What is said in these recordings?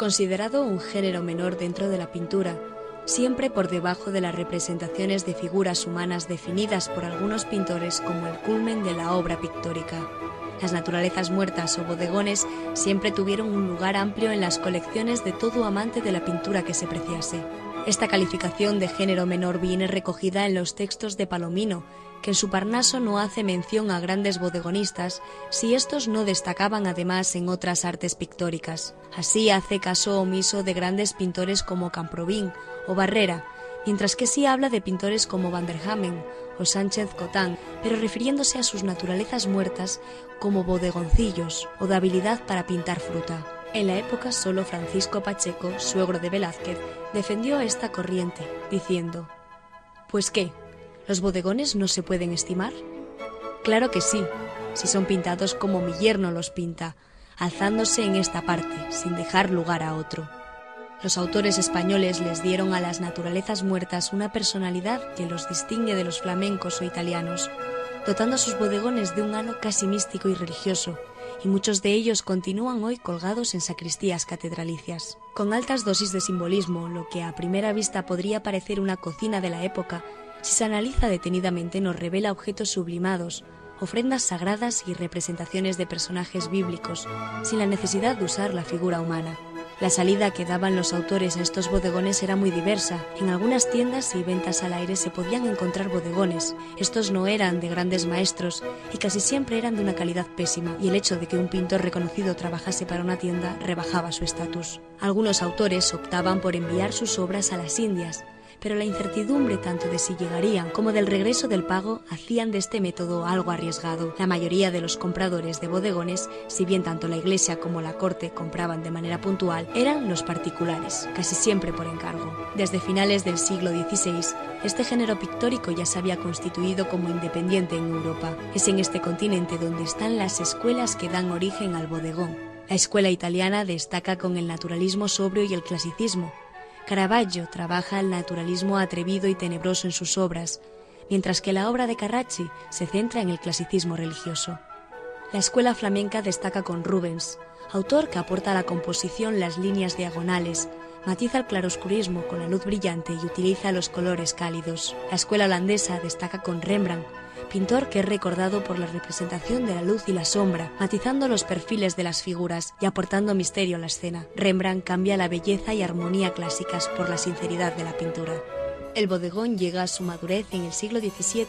considerado un género menor dentro de la pintura, siempre por debajo de las representaciones de figuras humanas definidas por algunos pintores como el culmen de la obra pictórica. Las naturalezas muertas o bodegones siempre tuvieron un lugar amplio en las colecciones de todo amante de la pintura que se preciase. Esta calificación de género menor viene recogida en los textos de Palomino, que en su Parnaso no hace mención a grandes bodegonistas, si estos no destacaban además en otras artes pictóricas. Así hace caso omiso de grandes pintores como Camprobín o Barrera, mientras que sí habla de pintores como Van der Hammen o Sánchez Cotán, pero refiriéndose a sus naturalezas muertas como bodegoncillos o de habilidad para pintar fruta. En la época solo Francisco Pacheco, suegro de Velázquez, defendió esta corriente, diciendo: «¿Pues qué? ¿Los bodegones no se pueden estimar? Claro que sí, si son pintados como mi yerno los pinta, alzándose en esta parte, sin dejar lugar a otro». Los autores españoles les dieron a las naturalezas muertas una personalidad que los distingue de los flamencos o italianos, dotando a sus bodegones de un halo casi místico y religioso, y muchos de ellos continúan hoy colgados en sacristías catedralicias. Con altas dosis de simbolismo, lo que a primera vista podría parecer una cocina de la época, si se analiza detenidamente nos revela objetos sublimados, ofrendas sagradas y representaciones de personajes bíblicos, sin la necesidad de usar la figura humana. La salida que daban los autores a estos bodegones era muy diversa. En algunas tiendas y ventas al aire se podían encontrar bodegones. Estos no eran de grandes maestros y casi siempre eran de una calidad pésima, y el hecho de que un pintor reconocido trabajase para una tienda rebajaba su estatus. Algunos autores optaban por enviar sus obras a las Indias, pero la incertidumbre tanto de si llegarían como del regreso del pago hacían de este método algo arriesgado. La mayoría de los compradores de bodegones, si bien tanto la iglesia como la corte compraban de manera puntual, eran los particulares, casi siempre por encargo. Desde finales del siglo XVI, este género pictórico ya se había constituido como independiente en Europa. Es en este continente donde están las escuelas que dan origen al bodegón. La escuela italiana destaca con el naturalismo sobrio y el clasicismo. Caravaggio trabaja el naturalismo atrevido y tenebroso en sus obras, mientras que la obra de Carracci se centra en el clasicismo religioso. La escuela flamenca destaca con Rubens, autor que aporta a la composición las líneas diagonales, matiza el claroscurismo con la luz brillante y utiliza los colores cálidos. La escuela holandesa destaca con Rembrandt, pintor que es recordado por la representación de la luz y la sombra, matizando los perfiles de las figuras y aportando misterio a la escena. Rembrandt cambia la belleza y armonía clásicas por la sinceridad de la pintura. El bodegón llega a su madurez en el siglo XVII,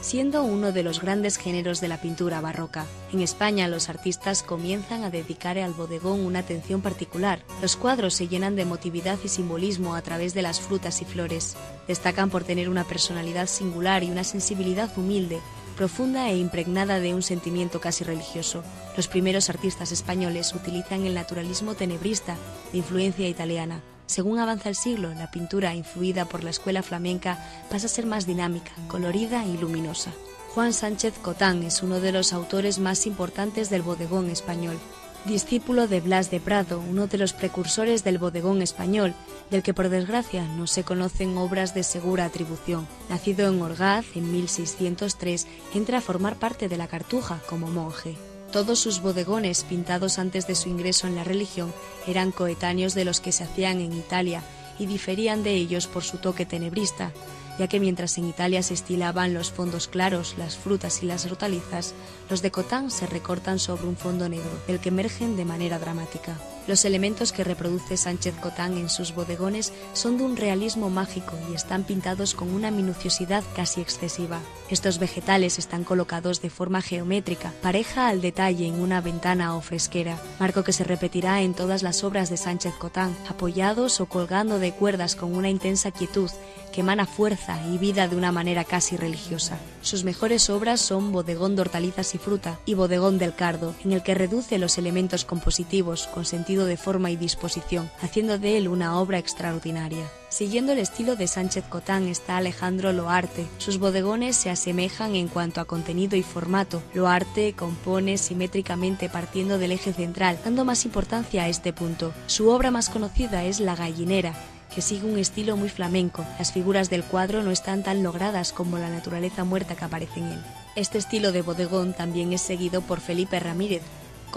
siendo uno de los grandes géneros de la pintura barroca. En España los artistas comienzan a dedicar al bodegón una atención particular. Los cuadros se llenan de emotividad y simbolismo a través de las frutas y flores. Destacan por tener una personalidad singular y una sensibilidad humilde, profunda e impregnada de un sentimiento casi religioso. Los primeros artistas españoles utilizan el naturalismo tenebrista, de influencia italiana. Según avanza el siglo, la pintura, influida por la escuela flamenca, pasa a ser más dinámica, colorida y luminosa. Juan Sánchez Cotán es uno de los autores más importantes del bodegón español. Discípulo de Blas de Prado, uno de los precursores del bodegón español, del que por desgracia no se conocen obras de segura atribución. Nacido en Orgaz en 1603, entra a formar parte de la Cartuja como monje. Todos sus bodegones, pintados antes de su ingreso en la religión, eran coetáneos de los que se hacían en Italia y diferían de ellos por su toque tenebrista, ya que mientras en Italia se estilaban los fondos claros, las frutas y las hortalizas, los de Cotán se recortan sobre un fondo negro, del que emergen de manera dramática. Los elementos que reproduce Sánchez Cotán en sus bodegones son de un realismo mágico y están pintados con una minuciosidad casi excesiva. Estos vegetales están colocados de forma geométrica, pareja al detalle en una ventana o fresquera, marco que se repetirá en todas las obras de Sánchez Cotán, apoyados o colgando de cuerdas con una intensa quietud que emana fuerza y vida de una manera casi religiosa. Sus mejores obras son Bodegón de hortalizas y fruta y Bodegón del Cardo, en el que reduce los elementos compositivos con sentido de forma y disposición, haciendo de él una obra extraordinaria. Siguiendo el estilo de Sánchez Cotán está Alejandro Loarte. Sus bodegones se asemejan en cuanto a contenido y formato. Loarte compone simétricamente partiendo del eje central, dando más importancia a este punto. Su obra más conocida es La Gallinera, que sigue un estilo muy flamenco. Las figuras del cuadro no están tan logradas como la naturaleza muerta que aparece en él. Este estilo de bodegón también es seguido por Felipe Ramírez,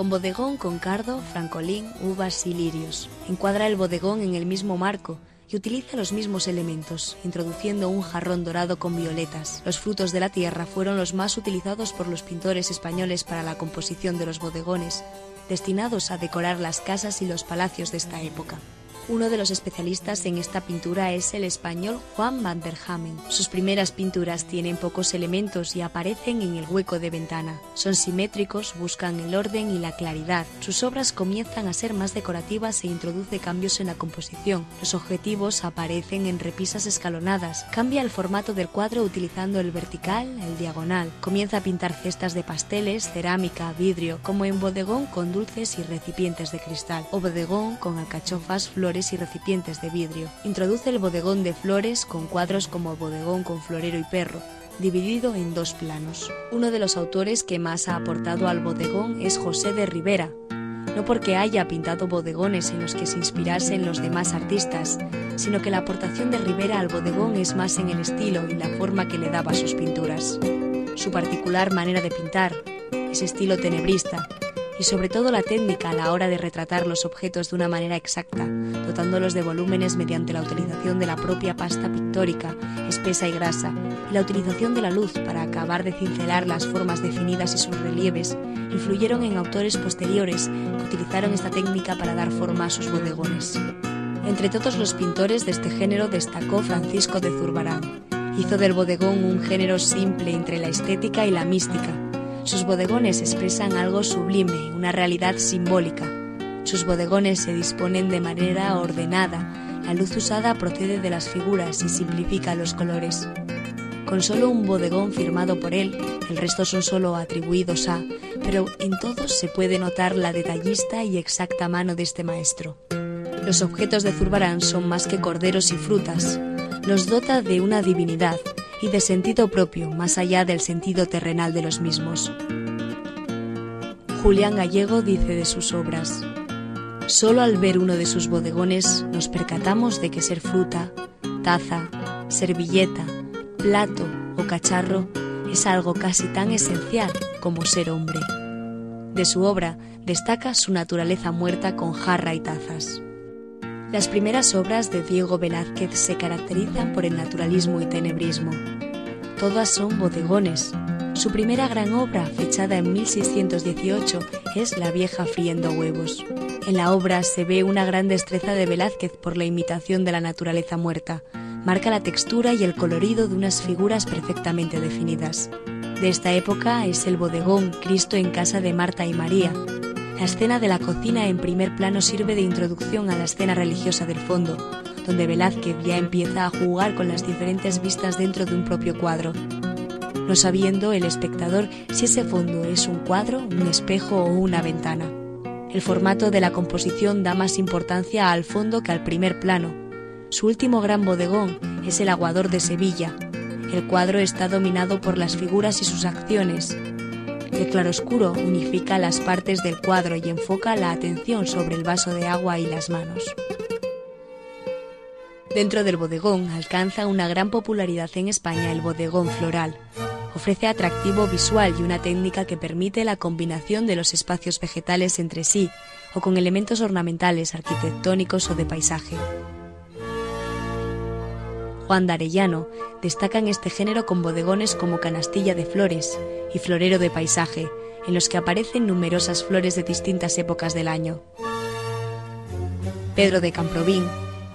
con bodegón con cardo, francolín, uvas y lirios. Encuadra el bodegón en el mismo marco y utiliza los mismos elementos, introduciendo un jarrón dorado con violetas. Los frutos de la tierra fueron los más utilizados por los pintores españoles para la composición de los bodegones, destinados a decorar las casas y los palacios de esta época. Uno de los especialistas en esta pintura es el español Juan van der Hamen. Sus primeras pinturas tienen pocos elementos y aparecen en el hueco de ventana. Son simétricos, buscan el orden y la claridad. Sus obras comienzan a ser más decorativas e introduce cambios en la composición. Los objetivos aparecen en repisas escalonadas. Cambia el formato del cuadro utilizando el vertical, el diagonal. Comienza a pintar cestas de pasteles, cerámica, vidrio, como en bodegón con dulces y recipientes de cristal, o bodegón con alcachofas, flores y recipientes de vidrio. Introduce el bodegón de flores con cuadros como bodegón con florero y perro, dividido en dos planos. Uno de los autores que más ha aportado al bodegón es José de Ribera, no porque haya pintado bodegones en los que se inspirasen los demás artistas, sino que la aportación de Ribera al bodegón es más en el estilo y la forma que le daba a sus pinturas. Su particular manera de pintar, ese estilo tenebrista, y sobre todo la técnica a la hora de retratar los objetos de una manera exacta, dotándolos de volúmenes mediante la utilización de la propia pasta pictórica, espesa y grasa, y la utilización de la luz para acabar de cincelar las formas definidas y sus relieves, influyeron en autores posteriores que utilizaron esta técnica para dar forma a sus bodegones. Entre todos los pintores de este género destacó Francisco de Zurbarán. Hizo del bodegón un género simple entre la estética y la mística. Sus bodegones expresan algo sublime, una realidad simbólica. Sus bodegones se disponen de manera ordenada. La luz usada procede de las figuras y simplifica los colores. Con solo un bodegón firmado por él, el resto son solo atribuidos a, pero en todos se puede notar la detallista y exacta mano de este maestro. Los objetos de Zurbarán son más que corderos y frutas. Los dota de una divinidad y de sentido propio, más allá del sentido terrenal de los mismos. Julián Gallego dice de sus obras: solo al ver uno de sus bodegones nos percatamos de que ser fruta, taza, servilleta, plato o cacharro es algo casi tan esencial como ser hombre. De su obra destaca su naturaleza muerta con jarra y tazas. Las primeras obras de Diego Velázquez se caracterizan por el naturalismo y tenebrismo. Todas son bodegones. Su primera gran obra, fechada en 1618, es La vieja friendo huevos. En la obra se ve una gran destreza de Velázquez por la imitación de la naturaleza muerta. Marca la textura y el colorido de unas figuras perfectamente definidas. De esta época es el bodegón Cristo en casa de Marta y María. La escena de la cocina en primer plano sirve de introducción a la escena religiosa del fondo, donde Velázquez ya empieza a jugar con las diferentes vistas dentro de un propio cuadro, no sabiendo el espectador si ese fondo es un cuadro, un espejo o una ventana. El formato de la composición da más importancia al fondo que al primer plano. Su último gran bodegón es el Aguador de Sevilla. El cuadro está dominado por las figuras y sus acciones. El claroscuro unifica las partes del cuadro y enfoca la atención sobre el vaso de agua y las manos. Dentro del bodegón alcanza una gran popularidad en España el bodegón floral. Ofrece atractivo visual y una técnica que permite la combinación de los espacios vegetales entre sí o con elementos ornamentales, arquitectónicos o de paisaje. Juan D'Arellano destaca en este género con bodegones como Canastilla de Flores y Florero de Paisaje, en los que aparecen numerosas flores de distintas épocas del año. Pedro de Camprobín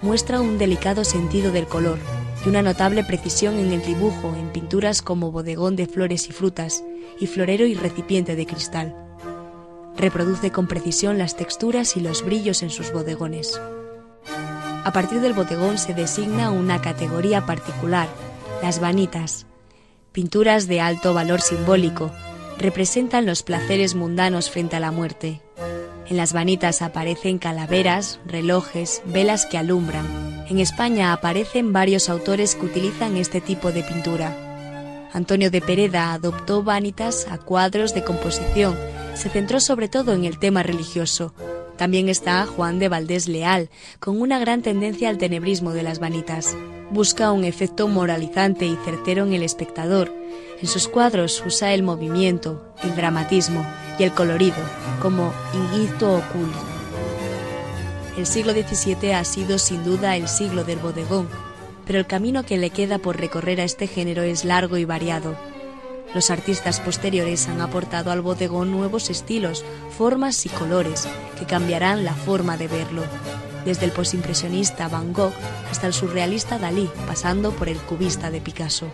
muestra un delicado sentido del color y una notable precisión en el dibujo en pinturas como Bodegón de Flores y Frutas y Florero y Recipiente de Cristal. Reproduce con precisión las texturas y los brillos en sus bodegones. A partir del bodegón se designa una categoría particular, las vanitas. Pinturas de alto valor simbólico, representan los placeres mundanos frente a la muerte. En las vanitas aparecen calaveras, relojes, velas que alumbran. En España aparecen varios autores que utilizan este tipo de pintura. Antonio de Pereda adoptó vanitas a cuadros de composición, se centró sobre todo en el tema religioso. También está Juan de Valdés Leal, con una gran tendencia al tenebrismo de las vanitas. Busca un efecto moralizante y certero en el espectador. En sus cuadros usa el movimiento, el dramatismo, y el colorido, como Igitto Oculi. El siglo XVII ha sido sin duda el siglo del bodegón, pero el camino que le queda por recorrer a este género es largo y variado. Los artistas posteriores han aportado al bodegón nuevos estilos, formas y colores que cambiarán la forma de verlo, desde el posimpresionista Van Gogh hasta el surrealista Dalí, pasando por el cubista de Picasso.